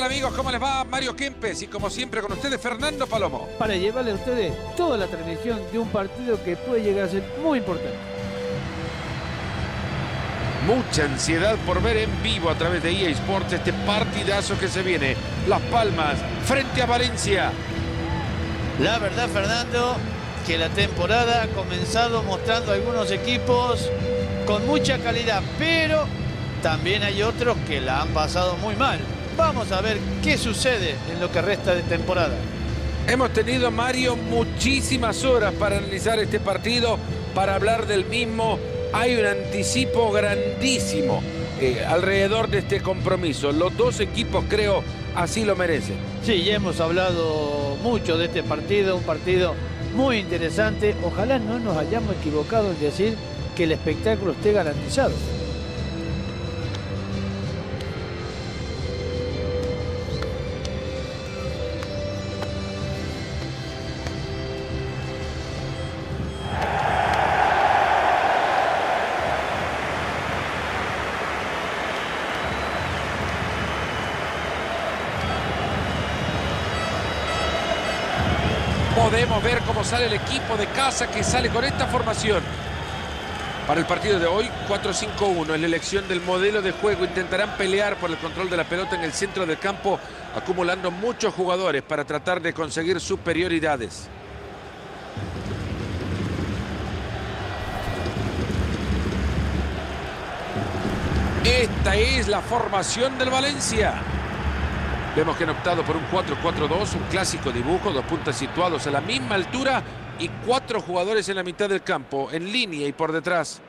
tal, amigos? ¿Cómo les va? Mario Kempes y, como siempre, con ustedes Fernando Palomo. Para llevarle a ustedes toda la transmisión de un partido que puede llegar a ser muy importante. Mucha ansiedad por ver en vivo a través de EA Sports este partidazo que se viene. Las Palmas frente a Valencia. La verdad, Fernando, que la temporada ha comenzado mostrando algunos equipos con mucha calidad, pero también hay otros que la han pasado muy mal. Vamos a ver qué sucede en lo que resta de temporada. Hemos tenido, Mario, muchísimas horas para analizar este partido, para hablar del mismo. Hay un anticipo grandísimo alrededor de este compromiso. Los dos equipos, creo, así lo merecen. Sí, ya hemos hablado mucho de este partido, un partido muy interesante. Ojalá no nos hayamos equivocado en decir que el espectáculo esté garantizado. Podemos ver cómo sale el equipo de casa, que sale con esta formación. Para el partido de hoy, 4-5-1, es la elección del modelo de juego. Intentarán pelear por el control de la pelota en el centro del campo, acumulando muchos jugadores para tratar de conseguir superioridades. Esta es la formación del Valencia. Vemos que han optado por un 4-4-2, un clásico dibujo, dos puntas situados a la misma altura y cuatro jugadores en la mitad del campo, en línea y por detrás.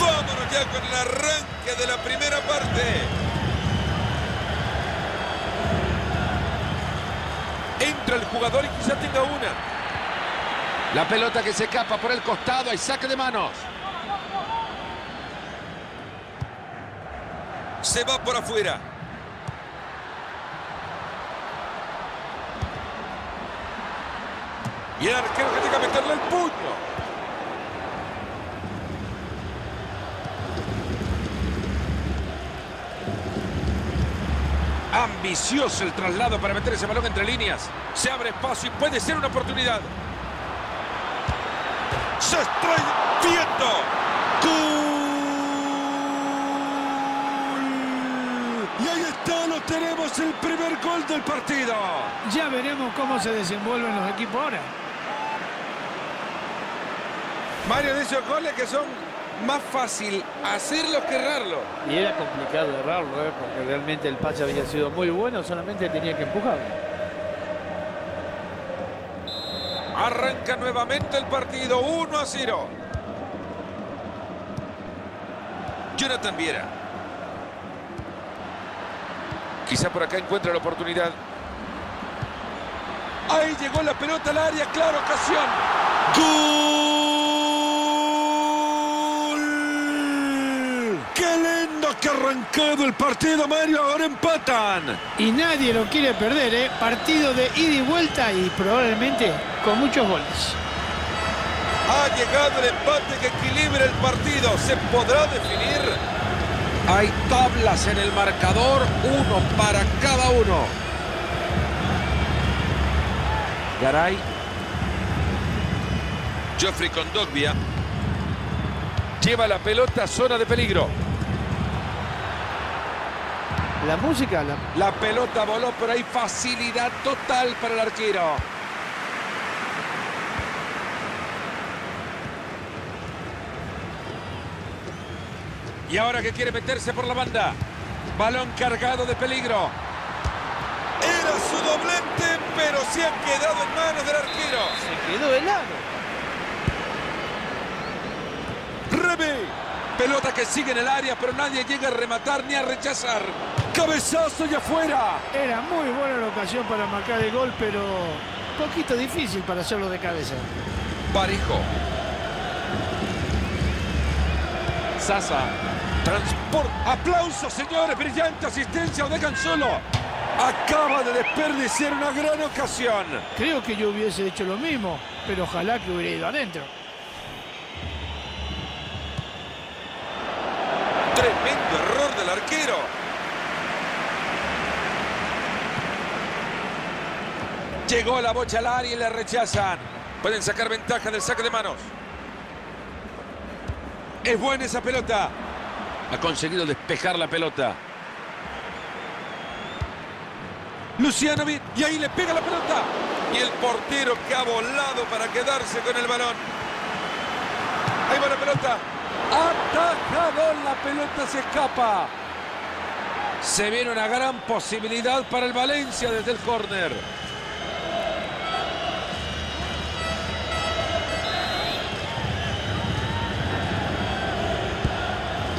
Vámonos ya con el arranque de la primera parte. Entra el jugador y quizá tenga una. La pelota que se escapa por el costado. Hay saque de manos. Se va por afuera. Y el arquero que tiene que meterle el puño. Ambicioso el traslado para meter ese balón entre líneas. Se abre espacio y puede ser una oportunidad. ¡Se extrae Vietto! ¡Gol! Y ahí está, lo tenemos, el primer gol del partido. Ya veremos cómo se desenvuelven los equipos ahora. Mario, de esos goles que son más fácil hacerlo que errarlo. Y era complicado errarlo, porque realmente el pase había sido muy bueno, solamente tenía que empujar. Arranca nuevamente el partido, 1-0. Jonathan Viera. Quizá por acá encuentra la oportunidad. Ahí llegó la pelota al área, clara ocasión. ¡Gol! ¡Qué lindo que ha arrancado el partido, Mario! Ahora empatan. Y nadie lo quiere perder, ¿eh? Partido de ida y vuelta y probablemente con muchos goles. Ha llegado el empate que equilibra el partido. ¿Se podrá definir? Hay tablas en el marcador, uno para cada uno. Garay. Geoffrey Kondogbia. Lleva la pelota a zona de peligro. La música. La pelota voló, pero hay facilidad total para el arquero. Y ahora que quiere meterse por la banda. Balón cargado de peligro. Era su doblete, pero se ha quedado en manos del arquero. Se quedó helado. Rebe. Pelota que sigue en el área, pero nadie llega a rematar ni a rechazar. ¡Cabezazo y afuera! Era muy buena la ocasión para marcar el gol, pero un poquito difícil para hacerlo de cabeza. Parejo. Sasa. Transporte. ¡Aplausos, señores! ¡Brillante asistencia de Cancelo! Acaba de desperdiciar una gran ocasión. Creo que yo hubiese hecho lo mismo, pero ojalá que hubiera ido adentro. Tremendo error del arquero. Llegó la bocha al área y la rechazan. Pueden sacar ventaja del saque de manos. Es buena esa pelota. Ha conseguido despejar la pelota. Luciano Viera, y ahí le pega la pelota. Y el portero que ha volado para quedarse con el balón. Ahí va la pelota. Atajado, la pelota se escapa. Se viene una gran posibilidad para el Valencia desde el córner.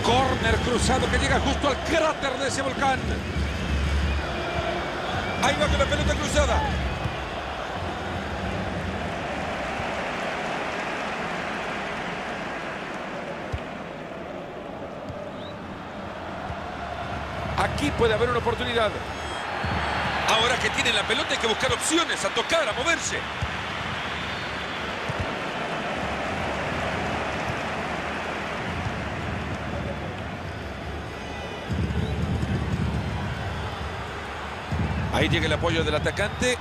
Córner cruzado que llega justo al cráter de ese volcán. Ahí va con la pelota cruzada. Aquí puede haber una oportunidad. Ahora que tienen la pelota hay que buscar opciones, a tocar, a moverse. Ahí llega el apoyo del atacante.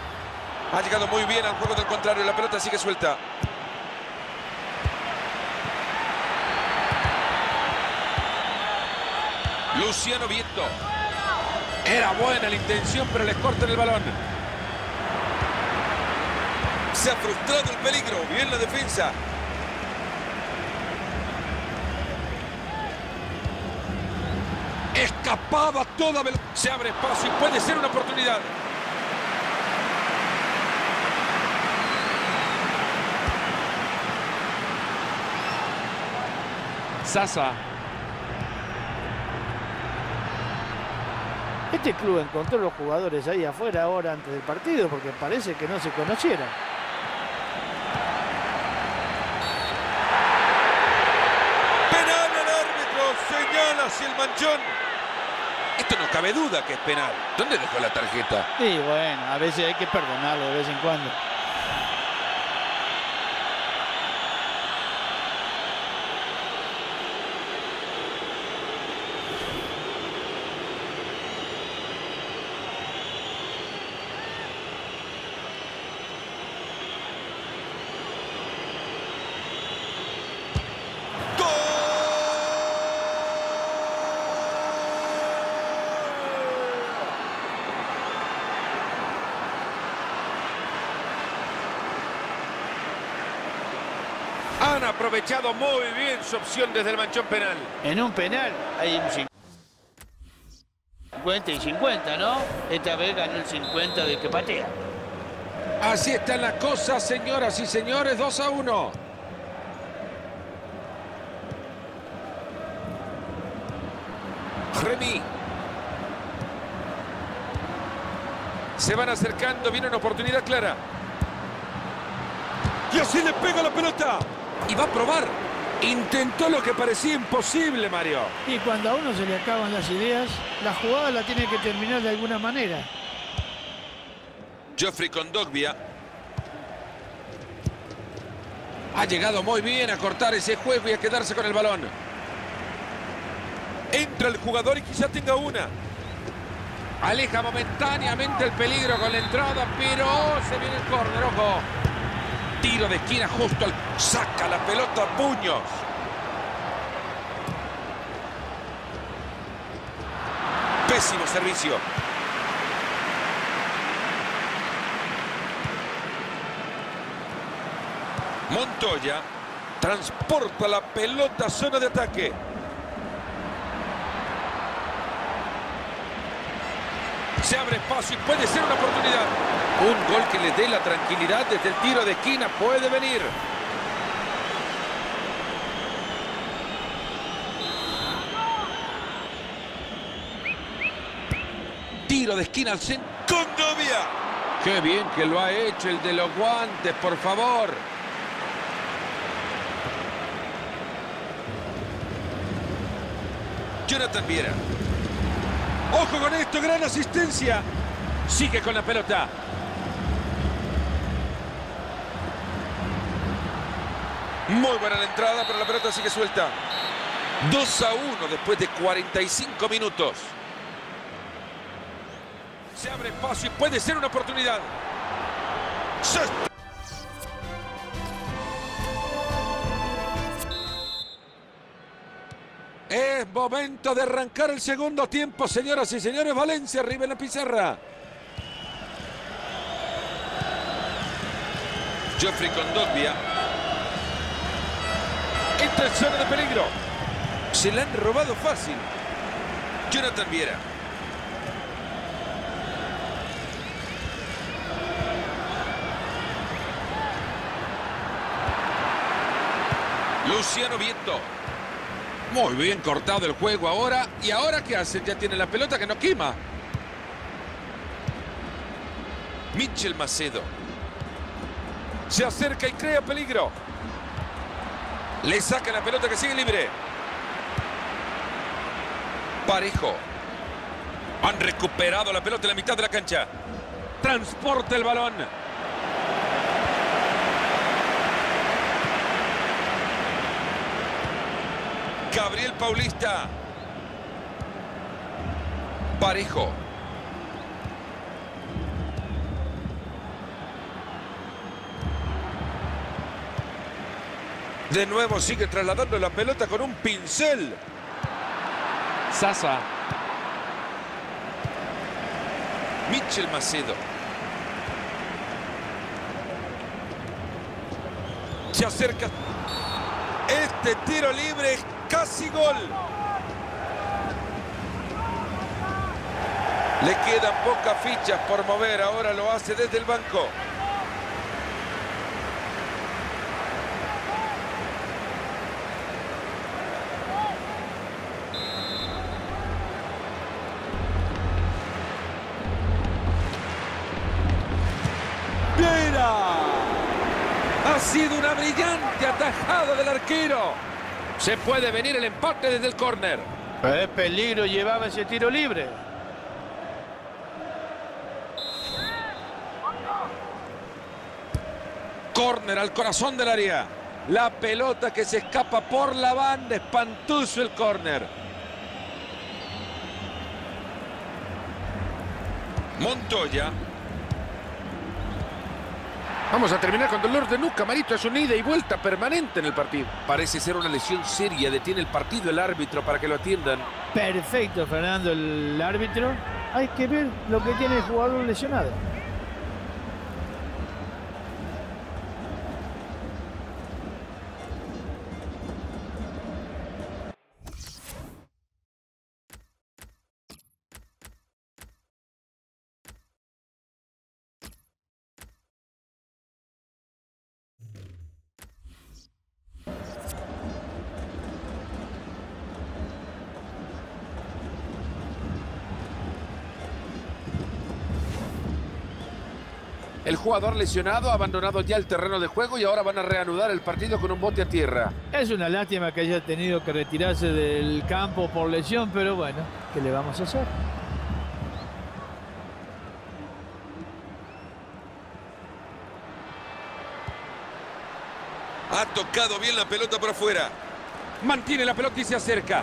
Ha llegado muy bien al juego del contrario. La pelota sigue suelta. Luciano Vietto. Era buena la intención, pero les cortan el balón. Se ha frustrado el peligro. Bien la defensa. Escapaba toda velocidad. Se abre espacio y puede ser una oportunidad. Sasa. Este club encontró a los jugadores ahí afuera ahora antes del partido porque parece que no se conocieran. Penal al árbitro, señala hacia el manchón. Esto no cabe duda que es penal. ¿Dónde dejó la tarjeta? Sí, bueno, a veces hay que perdonarlo de vez en cuando. Han aprovechado muy bien su opción desde el manchón penal. En un penal hay un 50 y 50, ¿no? Esta vez ganó el 50 del que patea. Así están las cosas, señoras y señores. 2-1. Remy. Se van acercando, viene una oportunidad clara. Y así le pega la pelota. Y va a probar. Intentó lo que parecía imposible, Mario. Y cuando a uno se le acaban las ideas, la jugada la tiene que terminar de alguna manera. Geoffrey Kondogbia. Ha llegado muy bien a cortar ese juego y a quedarse con el balón. Entra el jugador y quizá tenga una. Aleja momentáneamente el peligro con la entrada, pero se viene el córner, ojo. Tiro de esquina justo al... Saca la pelota a puños. Pésimo servicio. Montoya transporta la pelota a zona de ataque. Se abre espacio y puede ser una oportunidad. Un gol que le dé la tranquilidad desde el tiro de esquina puede venir. Tiro de esquina al centro. ¡Kondogbia! ¡Qué bien que lo ha hecho el de los guantes, por favor! Jonathan Viera. ¡Ojo con esto! ¡Gran asistencia! Sigue con la pelota. Muy buena la entrada, pero la pelota sigue suelta. 2-1 después de 45 minutos. Se abre espacio y puede ser una oportunidad. Es momento de arrancar el segundo tiempo, señoras y señores. Valencia arriba en la pizarra. Geoffrey Kondogbia. Esta es zona de peligro. Se la han robado fácil. Jonathan Viera. Luciano Vietto. Muy bien cortado el juego ahora. ¿Y ahora qué hacen? Ya tiene la pelota que no quema. Michel Macedo. Se acerca y crea peligro. Le saca la pelota que sigue libre. Parejo. Han recuperado la pelota en la mitad de la cancha. Transporta el balón. Gabriel Paulista. Parejo. De nuevo sigue trasladando la pelota con un pincel. Sasa. Michel Macedo. Se acerca. Este tiro libre, casi gol. Le quedan pocas fichas por mover. Ahora lo hace desde el banco. ¡Mira! Ha sido una brillante atajada del arquero. Se puede venir el empate desde el córner. ¡Qué peligro llevaba ese tiro libre! Córner al corazón del área. La pelota que se escapa por la banda. Espantoso el córner. Montoya. Vamos a terminar con dolor de nuca, Marito. Es una ida y vuelta permanente en el partido. Parece ser una lesión seria. Detiene el partido el árbitro para que lo atiendan. Perfecto, Fernando, el árbitro. Hay que ver lo que tiene el jugador lesionado. El jugador lesionado ha abandonado ya el terreno de juego y ahora van a reanudar el partido con un bote a tierra. Es una lástima que haya tenido que retirarse del campo por lesión, pero bueno, ¿qué le vamos a hacer? Ha tocado bien la pelota por afuera. Mantiene la pelota y se acerca.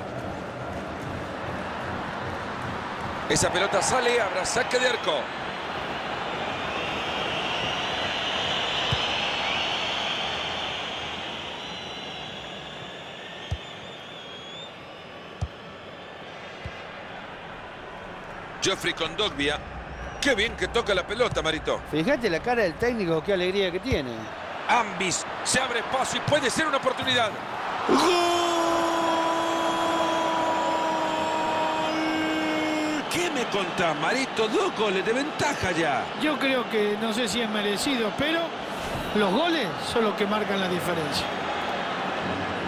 Esa pelota sale, habrá saque de arco. Geoffrey Kondogbia. Qué bien que toca la pelota, Marito. Fíjate la cara del técnico, qué alegría que tiene. Ambis. Se abre espacio y puede ser una oportunidad. ¡Gol! ¿Qué me contás, Marito? 2 goles de ventaja ya. Yo creo que no sé si es merecido, pero los goles son los que marcan la diferencia.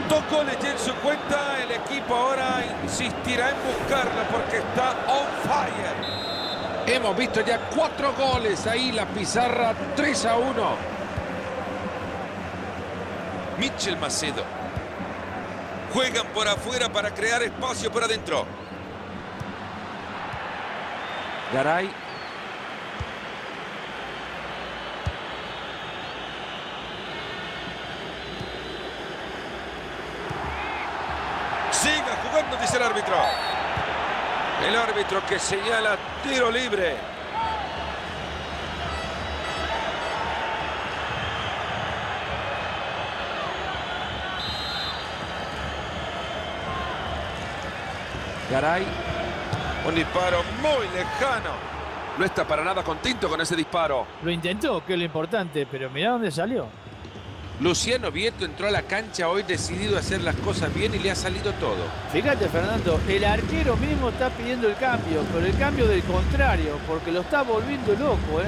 2 goles ya en su cuenta. El equipo ahora insistirá en buscarla porque está on fire. Hemos visto ya 4 goles ahí. La pizarra 3-1. Michel Macedo. Juegan por afuera para crear espacio por adentro. Garay. jugando, dice el árbitro. El árbitro que señala tiro libre. Garay. Un disparo muy lejano. No está para nada contento con ese disparo. Lo intentó, que es lo importante, pero mirá dónde salió. Luciano Vietto entró a la cancha hoy decidido a hacer las cosas bien y le ha salido todo. Fíjate, Fernando, el arquero mismo está pidiendo el cambio, pero el cambio del contrario, porque lo está volviendo loco, ¿eh?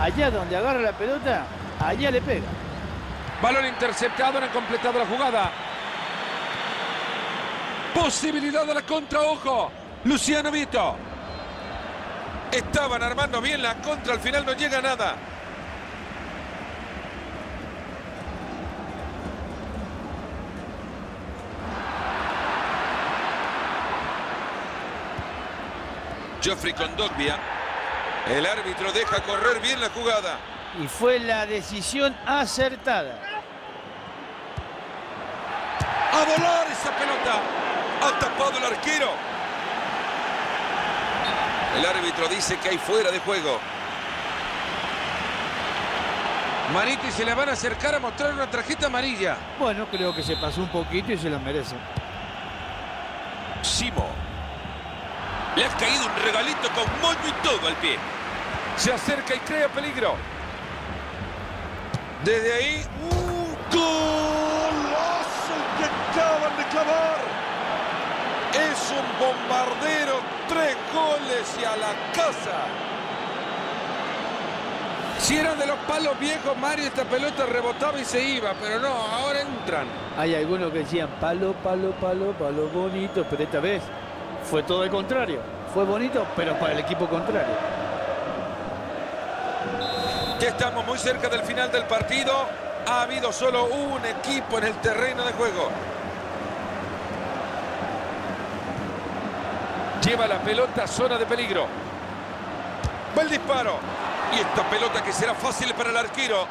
Allá donde agarra la pelota, allá le pega. Balón interceptado, no han completado la jugada. Posibilidad de la contra, ojo. Luciano Vietto. Estaban armando bien la contra, al final no llega nada. Geoffrey Kondogbia. El árbitro deja correr bien la jugada. Y fue la decisión acertada. ¡A volar esa pelota! ¡Ha tapado el arquero! El árbitro dice que hay fuera de juego. Mariti, se le van a acercar a mostrar una tarjeta amarilla. Bueno, creo que se pasó un poquito y se la merece. Simo. Le ha caído un regalito con moño y todo al pie. Se acerca y crea peligro. Desde ahí... ¡Golazo que acaban de clavar! Es un bombardero, 3 goles y a la casa. Si eran de los palos viejos, Mario, esta pelota rebotaba y se iba, pero no, ahora entran. Hay algunos que decían palo, palo, palo, palo bonito, pero esta vez... fue todo el contrario. Fue bonito, pero para el equipo contrario. Ya estamos muy cerca del final del partido. Ha habido solo un equipo en el terreno de juego. Lleva la pelota a zona de peligro. Va el disparo. Y esta pelota que será fácil para el arquero.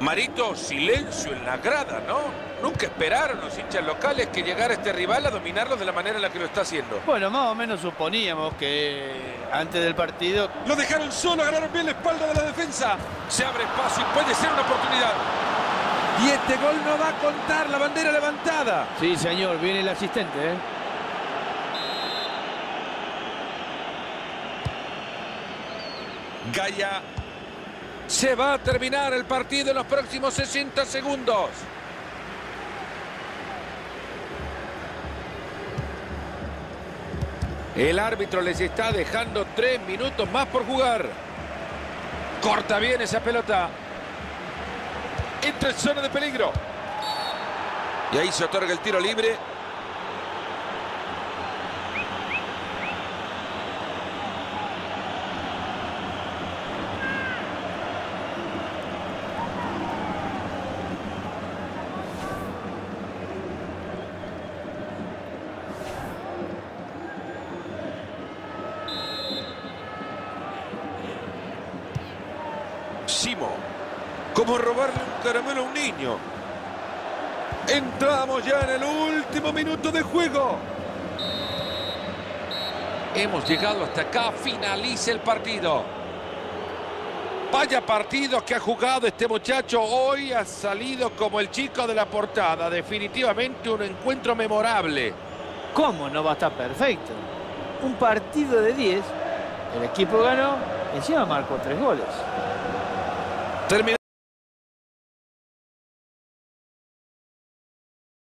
Marito, silencio en la grada, ¿no? Nunca esperaron los hinchas locales que llegara este rival a dominarlos de la manera en la que lo está haciendo. Bueno, más o menos suponíamos que antes del partido... Lo dejaron solo, agarraron bien la espalda de la defensa. Se abre espacio y puede ser una oportunidad. Y este gol no va a contar, la bandera levantada. Sí, señor, viene el asistente, ¿eh? Gaya. Se va a terminar el partido en los próximos 60 segundos. El árbitro les está dejando 3 minutos más por jugar. Corta bien esa pelota. Entra en zona de peligro. Y ahí se otorga el tiro libre. Como robarle un caramelo a un niño. Entramos ya en el último minuto de juego. Hemos llegado hasta acá. Finaliza el partido. Vaya partido que ha jugado este muchacho. Hoy ha salido como el chico de la portada. Definitivamente un encuentro memorable. ¿Cómo no va a estar perfecto? Un partido de 10. El equipo ganó. Encima marcó 3 goles. Terminó.